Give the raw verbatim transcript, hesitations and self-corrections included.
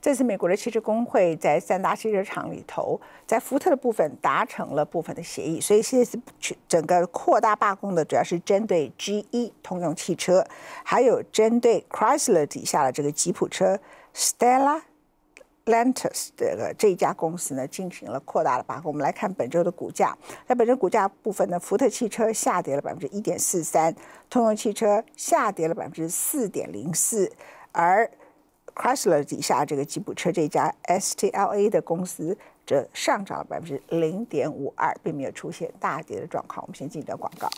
这次美国的汽车工会在三大汽车厂里头，在福特的部分达成了部分的协议，所以现在是整个扩大罢工的，主要是针对 G E 通用汽车，还有针对 Chrysler 底下的这个吉普车 Stellantis 这个这一家公司呢进行了扩大的罢工。我们来看本周的股价，在本周股价部分呢，福特汽车下跌了 百分之一点四三， 通用汽车下跌了 百分之四点零四， 而 Chrysler 底下这个吉普车这家 S T L A 的公司则上涨了 百分之零点五二， 并没有出现大跌的状况。我们先进一段广告。